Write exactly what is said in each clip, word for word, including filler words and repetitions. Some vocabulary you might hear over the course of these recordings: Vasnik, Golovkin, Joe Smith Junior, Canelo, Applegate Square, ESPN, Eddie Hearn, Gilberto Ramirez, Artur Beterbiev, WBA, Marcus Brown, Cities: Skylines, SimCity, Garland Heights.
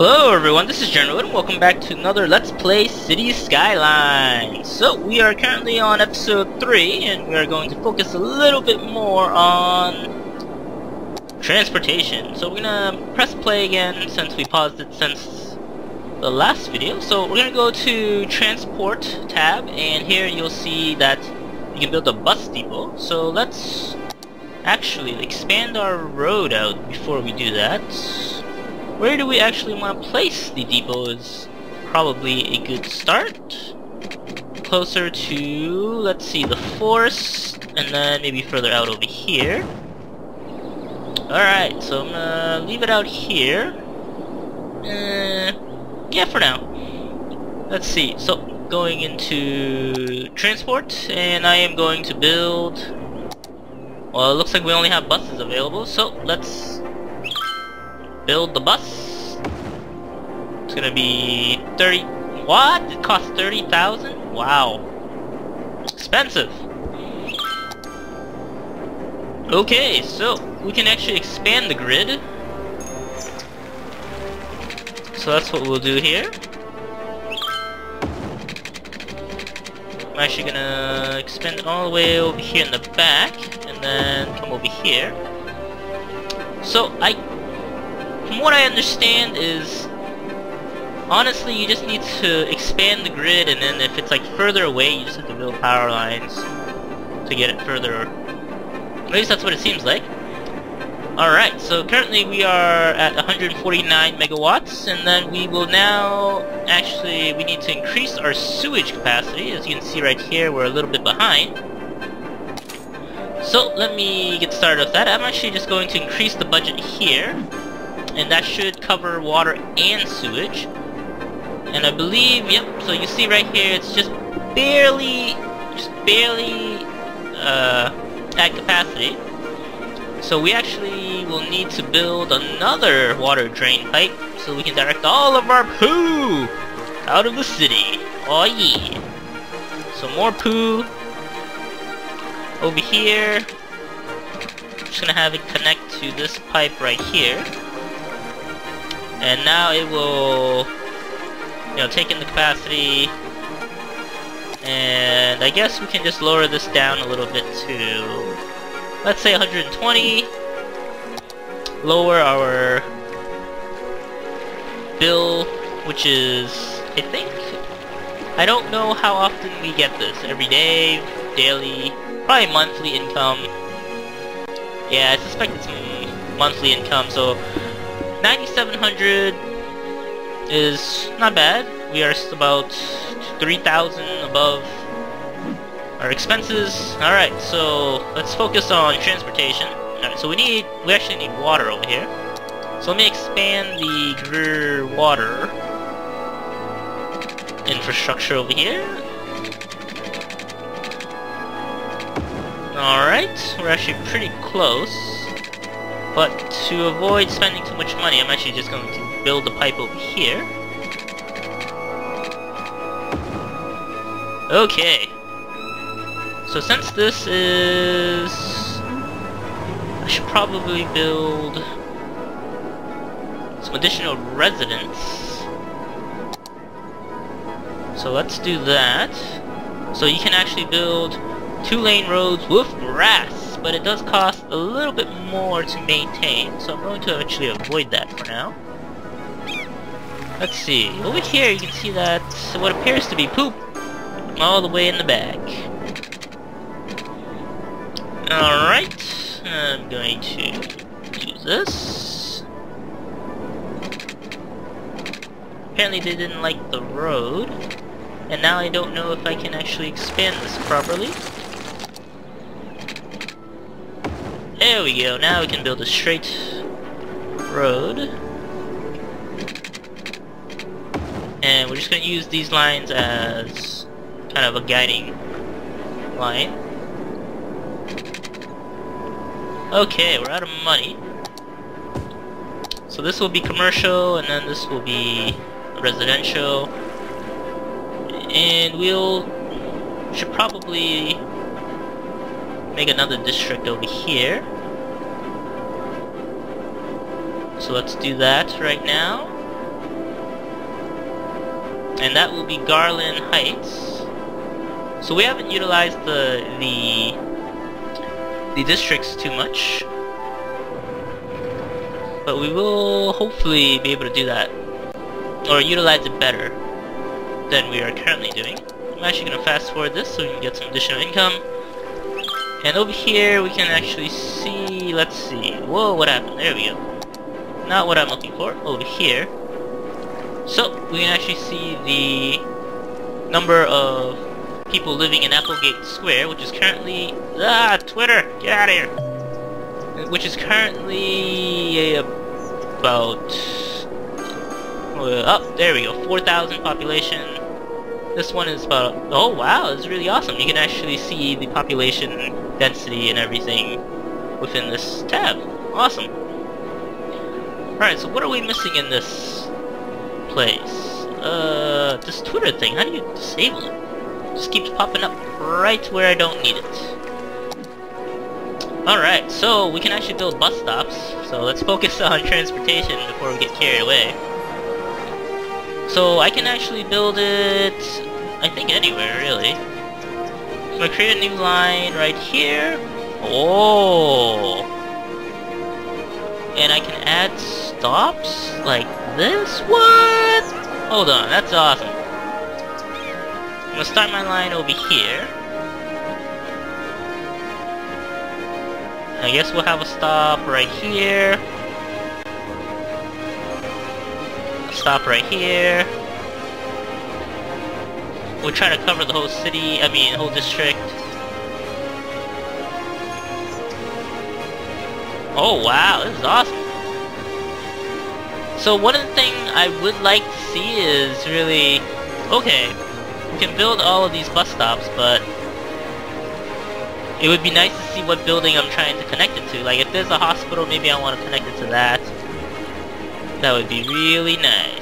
Hello everyone, this is General and welcome back to another Let's Play Cities: Skylines. So we are currently on episode three and we are going to focus a little bit more on transportation. So we're gonna press play again since we paused it since the last video. So we're gonna go to transport tab and here you'll see that you can build a bus depot. So let's actually expand our road out before we do that. Where do we actually want to place the depot is probably a good start. Closer to, let's see, the forest, and then maybe further out over here. Alright, so I'm gonna leave it out here. Uh, yeah, for now. Let's see, so going into transport, and I am going to build... Well, it looks like we only have buses available, so let's... build the bus. It's gonna be thirty. What? It costs thirty thousand? Wow. Expensive. Okay, so we can actually expand the grid. So that's what we'll do here. I'm actually gonna expand it all the way over here in the back, and then come over here. So I. From what I understand is, honestly, you just need to expand the grid, and then if it's like further away, you just have to build power lines to get it further. At least that's what it seems like. Alright, so currently we are at one hundred forty-nine megawatts, and then we will now, actually, we need to increase our sewage capacity. As you can see right here, we're a little bit behind. So, let me get started with that. I'm actually just going to increase the budget here. And that should cover water and sewage. And I believe, yep, so you see right here, it's just barely, just barely uh, at capacity. So we actually will need to build another water drain pipe so we can direct all of our poo out of the city. Oh yeah. So more poo over here. I'm just gonna have it connect to this pipe right here. And now it will, you know, take in the capacity, and I guess we can just lower this down a little bit to, let's say, one hundred twenty, lower our bill, which is, I think, I don't know how often we get this, every day, daily, probably monthly income. Yeah, I suspect it's monthly income, so ninety-seven hundred is not bad. We are about three thousand above our expenses. Alright, so let's focus on transportation. Alright, so we need, we actually need water over here. So let me expand the water infrastructure over here. Alright, we're actually pretty close. But to avoid spending too much money, I'm actually just going to build the pipe over here. Okay. So since this is... I should probably build some additional residents. So let's do that. So you can actually build two-lane roads with grass. But it does cost a little bit more to maintain, so I'm going to actually avoid that for now. Let's see, over here you can see that what appears to be poop all the way in the back. Alright, I'm going to do this. Apparently they didn't like the road, and now I don't know if I can actually expand this properly. There we go, now we can build a straight road. And we're just going to use these lines as kind of a guiding line. Okay, we're out of money. So this will be commercial, and then this will be residential. And we'll... should probably... make another district over here. So let's do that right now. and that will be Garland Heights. So we haven't utilized the the the districts too much, but we will hopefully be able to do that, or utilize it better than we are currently doing. I'm actually going to fast forward this so we can get some additional income. And over here we can actually see, let's see, whoa, what happened? There we go. Not what I'm looking for, over here. So, we can actually see the number of people living in Applegate Square, which is currently... Ah, Twitter! Get out of here! Which is currently about... Oh, there we go, four thousand population. This one is about... Oh wow, it's really awesome. You can actually see the population density and everything within this tab. Awesome. Alright, so what are we missing in this place? Uh, this Twitter thing, how do you disable it? It just keeps popping up right where I don't need it. Alright, so we can actually build bus stops, so let's focus on transportation before we get carried away. So I can actually build it, I think, anywhere really. So I create a new line right here. Oh! And I can add stops like this? What? Hold on, that's awesome. I'm gonna start my line over here. I guess we'll have a stop right here. Stop right here. We'll try to cover the whole city, I mean whole district. Oh wow, this is awesome. So one of the things I would like to see is really, okay, we can build all of these bus stops, but it would be nice to see what building I'm trying to connect it to. Like if there's a hospital, maybe I want to connect it to that. That would be really nice.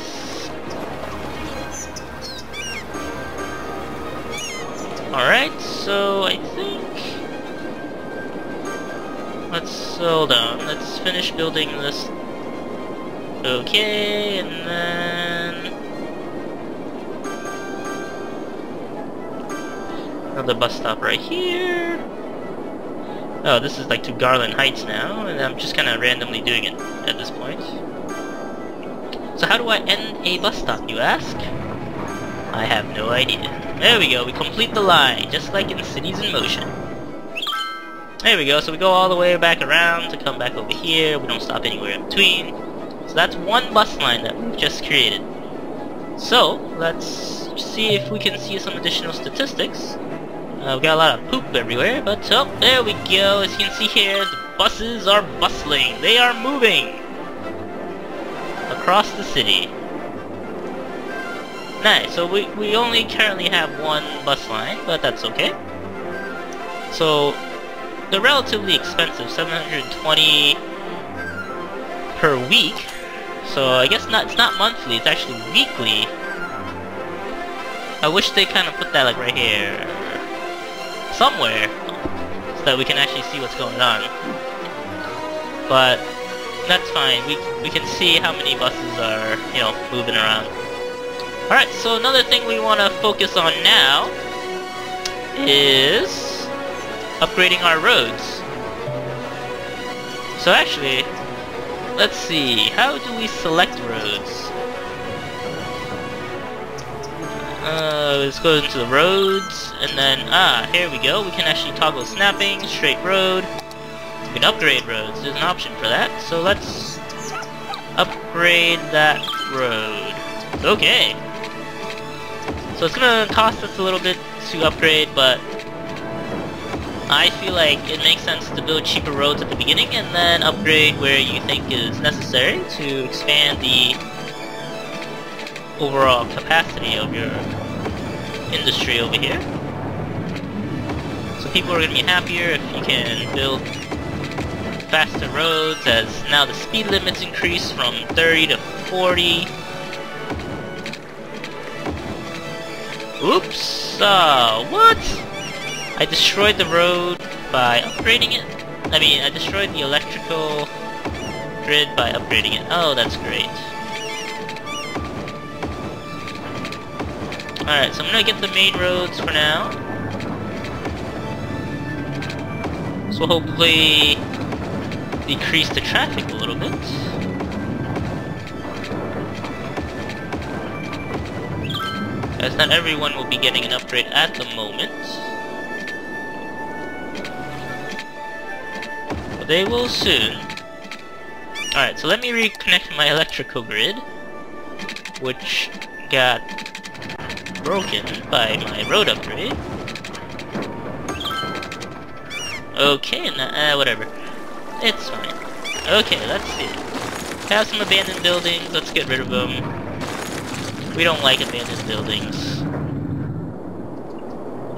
Alright, so I think... Let's... hold on. Let's finish building this... Okay, and then... another bus stop right here. Oh, this is like to Garland Heights now, and I'm just kind of randomly doing it at this point. So how do I end a bus stop, you ask? I have no idea. There we go, we complete the line, just like in Cities in Motion. There we go, so we go all the way back around to come back over here, we don't stop anywhere in between. So that's one bus line that we've just created. So, let's see if we can see some additional statistics. Uh, we've got a lot of poop everywhere, but oh, there we go, as you can see here, the buses are bustling, they are moving! Across the city. Nice, so we, we only currently have one bus line, but that's okay. So, they're relatively expensive, seven hundred twenty per week. So I guess not, it's not monthly, it's actually weekly. I wish they kind of put that like right here. Somewhere. So that we can actually see what's going on. But... that's fine, we, we can see how many buses are, you know, moving around. Alright, so another thing we want to focus on now is upgrading our roads. So actually, let's see, how do we select roads? Uh, let's go into the roads, and then, ah, here we go, we can actually toggle snapping, straight road. We can upgrade roads, there's an option for that, so let's upgrade that road. Okay. So it's gonna cost us a little bit to upgrade, but I feel like it makes sense to build cheaper roads at the beginning and then upgrade where you think is necessary to expand the overall capacity of your industry over here. So people are gonna be happier if you can build faster roads, as now the speed limit's increased from thirty to forty. Oops! Uh, what? I destroyed the road by upgrading it. I mean, I destroyed the electrical grid by upgrading it. Oh, that's great. Alright, so I'm gonna get the main roads for now. This will hopefully decrease the traffic a little bit. As not everyone will be getting an upgrade at the moment. But they will soon. Alright, so let me reconnect my electrical grid, which got broken by my road upgrade. Okay, nah, uh, whatever. It's fine. Okay, let's see. Have some abandoned buildings, let's get rid of them. We don't like abandoned buildings.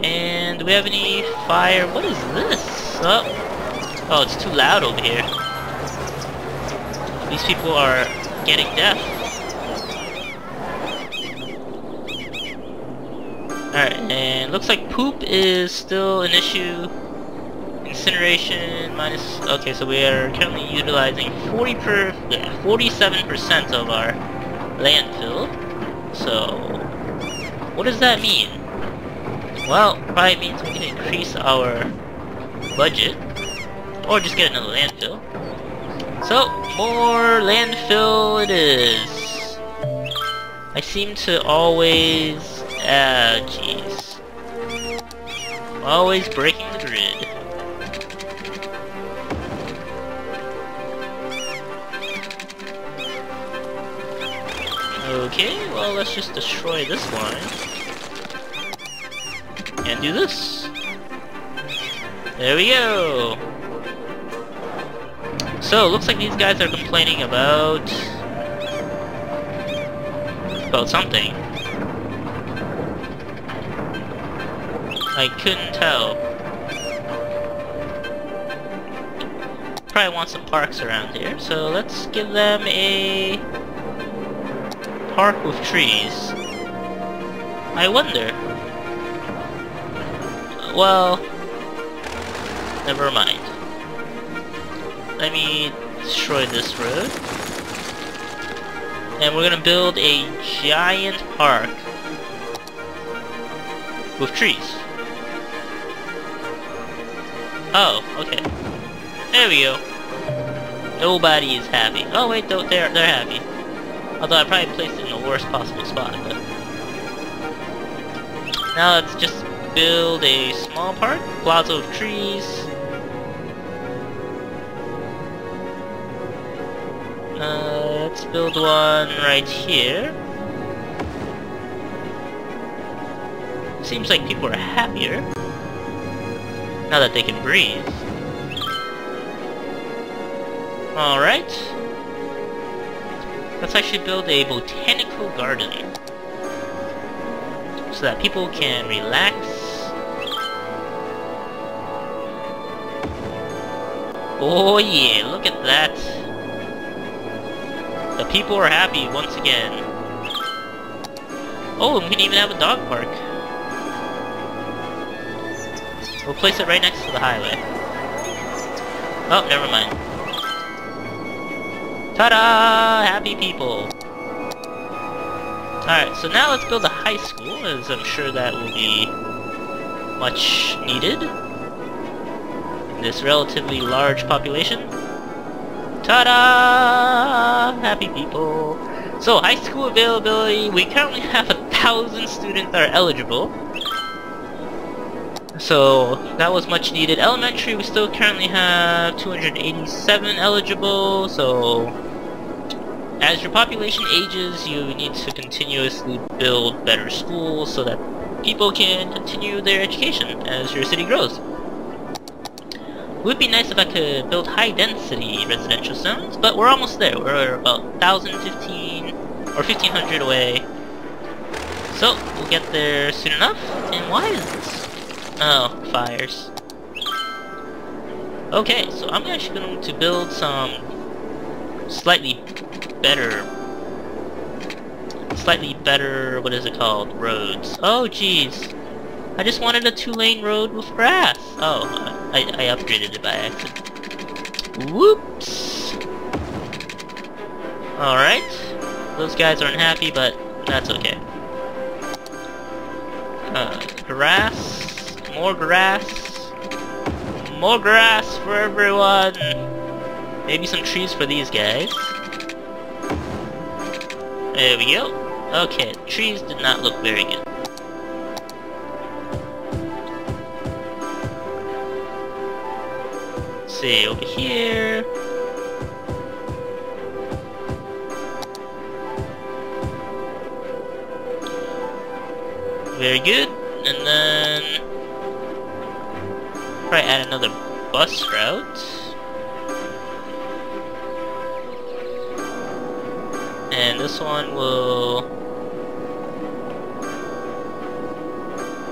And do we have any fire? What is this? Oh, oh, it's too loud over here. These people are getting deaf. Alright, and looks like poop is still an issue. Incineration minus... Okay, so we are currently utilizing forty per, yeah, forty-seven percent of our landfill. So, what does that mean? Well, probably means we can increase our budget. Or just get another landfill. So, more landfill it is. I seem to always... Ah, jeez. Always breaking the grid. Okay, well let's just destroy this line. And do this. There we go! So, looks like these guys are complaining about... about something. I couldn't tell. Probably want some parks around here, so let's give them a... park with trees. I wonder. Well... never mind. Let me destroy this road. And we're gonna build a giant park with trees. Oh, okay. There we go. Nobody is happy. Oh wait, though they're they're happy. Although I probably placed it in the worst possible spot, but now let's just build a small park, plaza of trees. Uh, let's build one right here. Seems like people are happier now that they can breathe. Alright. Let's actually build a botanical garden so that people can relax. Oh yeah, look at that. The people are happy once again. Oh, and we can even have a dog park. We'll place it right next to the highway. Oh, never mind. Ta-da! Happy people! Alright, so now let's build a high school, as I'm sure that will be much needed in this relatively large population. Ta-da! Happy people! So, high school availability, we currently have a thousand students that are eligible. So, that was much needed. Elementary, we still currently have two hundred eighty-seven eligible, so... as your population ages, you need to continuously build better schools so that people can continue their education as your city grows. It would be nice if I could build high-density residential zones, but we're almost there. We're about one thousand fifteen or fifteen hundred away. So, we'll get there soon enough. And why is this? Oh, fires. Okay, so I'm actually going to build some slightly better... Slightly better... what is it called? Roads. Oh, jeez. I just wanted a two-lane road with grass. Oh, I, I upgraded it by accident. Whoops! Alright. Those guys aren't happy, but that's okay. Uh, grass, more grass, more grass for everyone. Maybe some trees for these guys. There we go. Okay, trees did not look very good. Let's see, over here. Very good, and then probably add another bus route, and this one will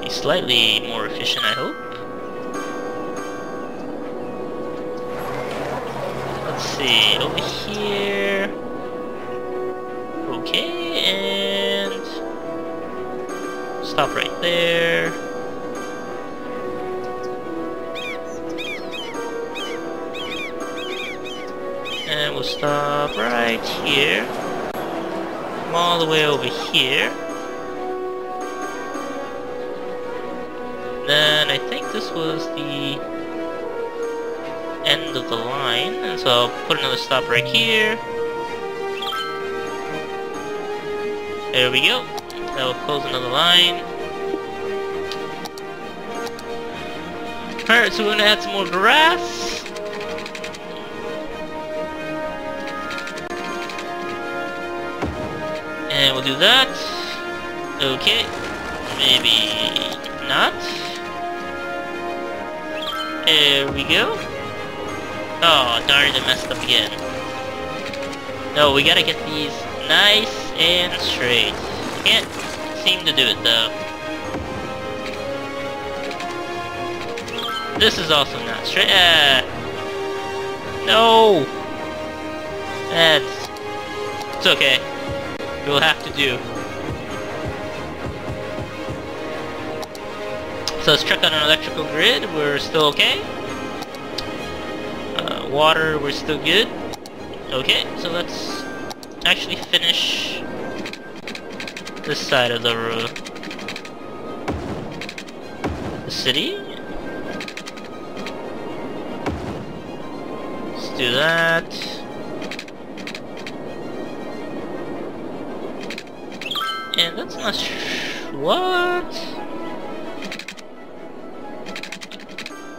be slightly more efficient, I hope. Let's see, over here, okay, and stop right there. And we'll stop right here. Come all the way over here. Then I think this was the end of the line. And so I'll put another stop right here. There we go. Now we'll close another line. Alright, so we're gonna add some more grass. And we'll do that. Okay. Maybe not. There we go. Oh, darn it, I messed up again. No, we gotta get these nice and straight. Can't seem to do it though. This is also not straight. Uh, no! That's... It's okay. It will have to do. So let's check on an electrical grid. We're still okay. Uh, water, we're still good. Okay, so let's actually finish this side of the road. The city? Let's do that. And that's not sh- what?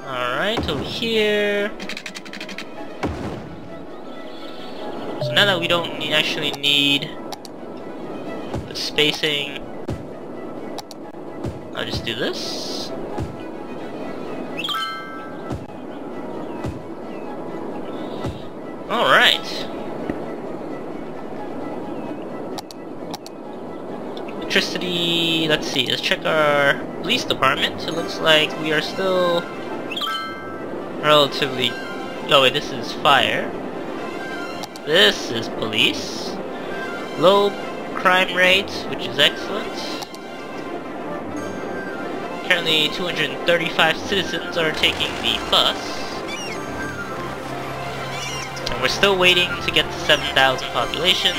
Alright, over here. So now that we don't need, actually need spacing, I'll just do this. Alright. Electricity, let's see, let's check our police department. It looks like we are still relatively... Oh wait, this is fire. This is police. Low crime rate, which is excellent. Currently two hundred thirty-five citizens are taking the bus. And we're still waiting to get to seven thousand population.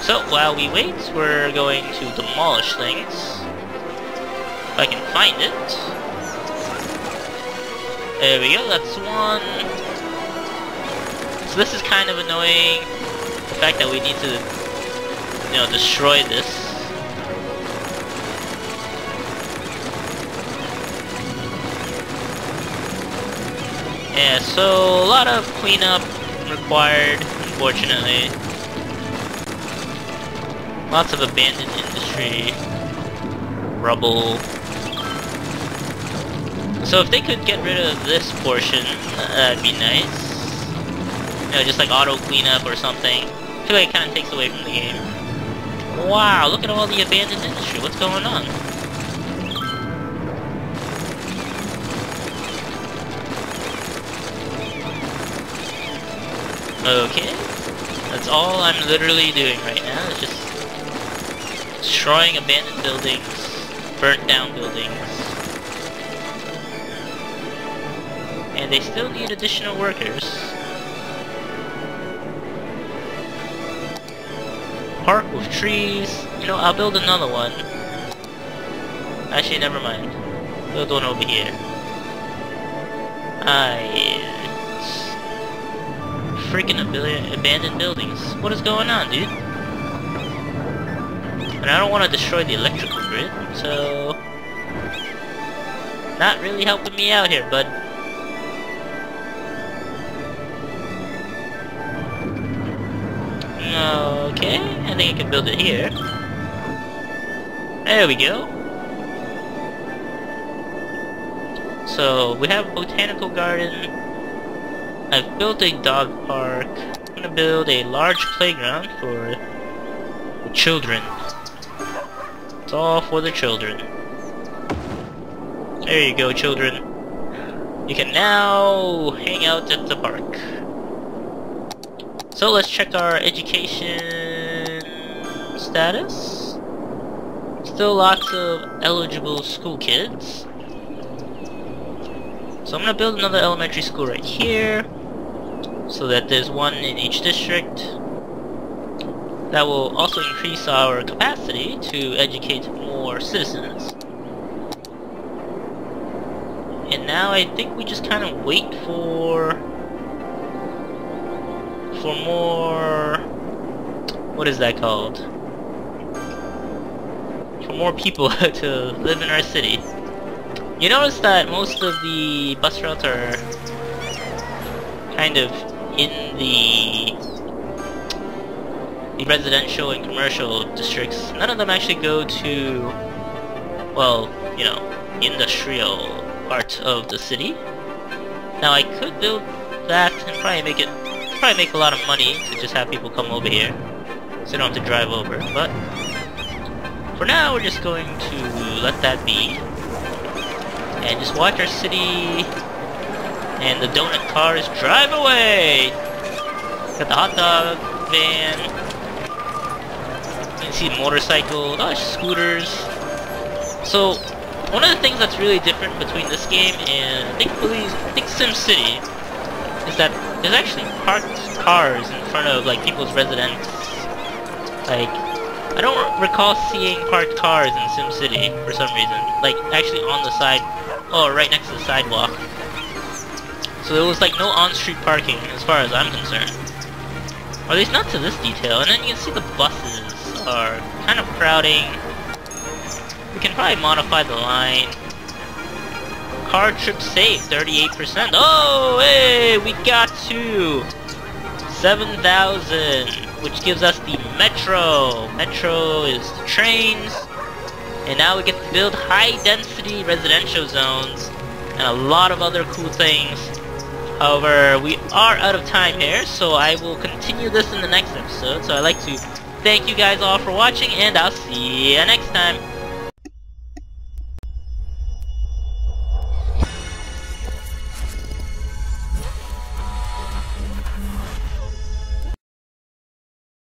So while we wait, we're going to demolish things. If I can find it. There we go, that's one. So this is kind of annoying. The fact that we need to, you know, destroy this. Yeah, so a lot of cleanup required, unfortunately. Lots of abandoned industry, rubble. So if they could get rid of this portion, that'd be nice. You know, just like auto cleanup or something. I feel like it kind of takes away from the game. Wow, look at all the abandoned industry. What's going on? Okay. That's all I'm literally doing right now. It's just destroying abandoned buildings, burnt down buildings. And they still need additional workers. park with trees. You know, I'll build another one. Actually, never mind. Build one over here. Ah, yes. Freaking ab- abandoned buildings. What is going on, dude? And I don't want to destroy the electrical grid, so... Not really helping me out here, bud. Okay, I think I can build it here. There we go. So, we have a botanical garden. I've built a dog park. I'm gonna build a large playground for the children. It's all for the children. There you go, children. You can now hang out at the park. So let's check our education status. Still lots of eligible school kids. So I'm gonna build another elementary school right here, so that there's one in each district. That will also increase our capacity to educate more citizens. And now I think we just kind of wait for for more, what is that called? For more people to live in our city. You notice that most of the bus routes are kind of in the the residential and commercial districts. None of them actually go to, well, you know, industrial part of the city. Now I could build that and probably make it probably make a lot of money to just have people come over here, so they don't have to drive over, but for now we're just going to let that be and just watch our city and the donut cars drive away. Got the hot dog van, you can see motorcycles, oh, scooters. So one of the things that's really different between this game and I think, I think SimCity is that there's actually parked cars in front of like people's residence. Like, I don't recall seeing parked cars in SimCity for some reason. Like, actually on the side, or right next to the sidewalk. So there was like no on-street parking as far as I'm concerned. Or at least not to this detail. And then you can see the buses are kind of crowding. We can probably modify the line. Car trip saved, thirty-eight percent. Oh, hey, we got to seven thousand, which gives us the metro. Metro is the trains, and now we get to build high-density residential zones and a lot of other cool things. However, we are out of time here, so I will continue this in the next episode. So I'd like to thank you guys all for watching, and I'll see you next time.